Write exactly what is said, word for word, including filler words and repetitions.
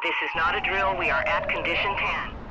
This is not a drill. We are at condition ten.